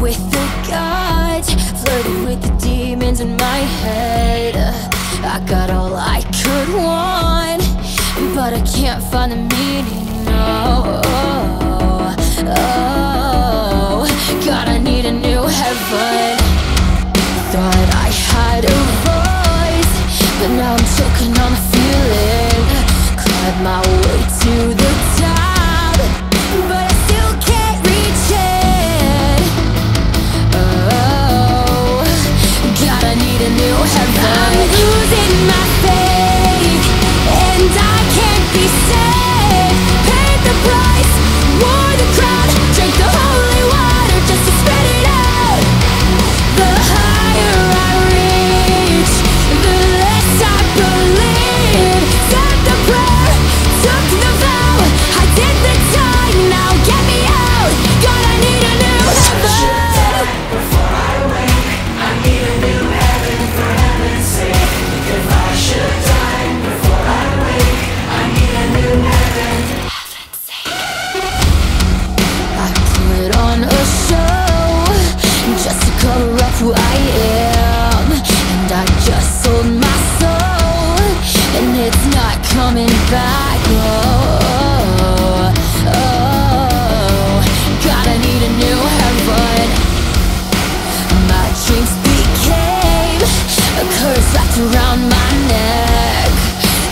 with the gods, flirting with the demons in my head. I got all I could want, but I can't find the meaning. Oh, oh, oh, God, I need a new heaven. Thought I had a voice, but now I'm choking on the feeling. Climb my way to the top, but I still can't reach it. Oh, God, I need a new heaven. I'm losing my faith, and I can't be saved. Paid the price, wore the crown, drank the holy water just to spit it out. The higher I reach, the less I believe. Said the prayer, took the vow, I did the time, now get me out. God, I need a new heaven. Before I wake, I need a new heaven for heaven's sake. If I should die before I wake, I need a new heaven for heaven's sake. I put on a show just to cover up who I am, and I just sold my soul, and it's not coming back. Oh, oh, oh, God, I need a new heaven. My dreams became a curse wrapped around my neck.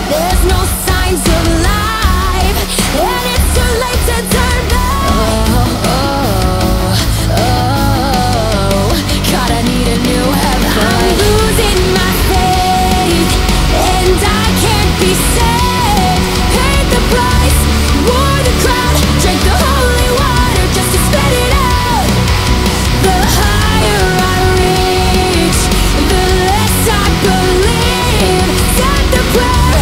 There's no signs of life, and it's too late to turn back. Oh, oh, oh, God, I need a new heaven. I'm losing my faith, and I can't be saved. Paid the price, wore the crown, drank the holy water just to spit it out. The higher I reach, the less I believe. Said the prayer,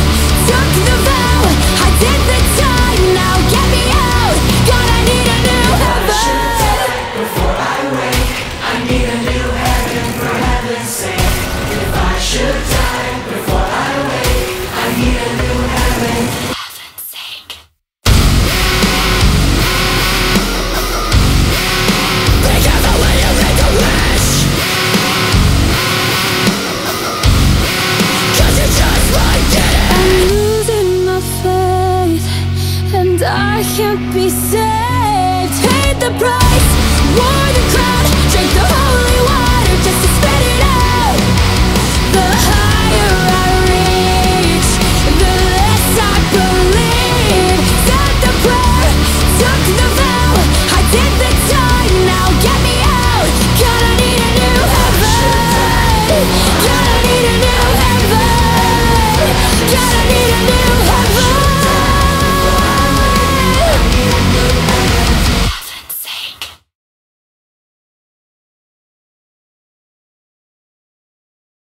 took the vow, I did the time, now get me out. God, I need a new heaven. Before I wake, I need a new heaven for heaven's sake. If I should die before I wake, I need a new heaven. I'm losing my faith, and I can't be saved. Paid the price.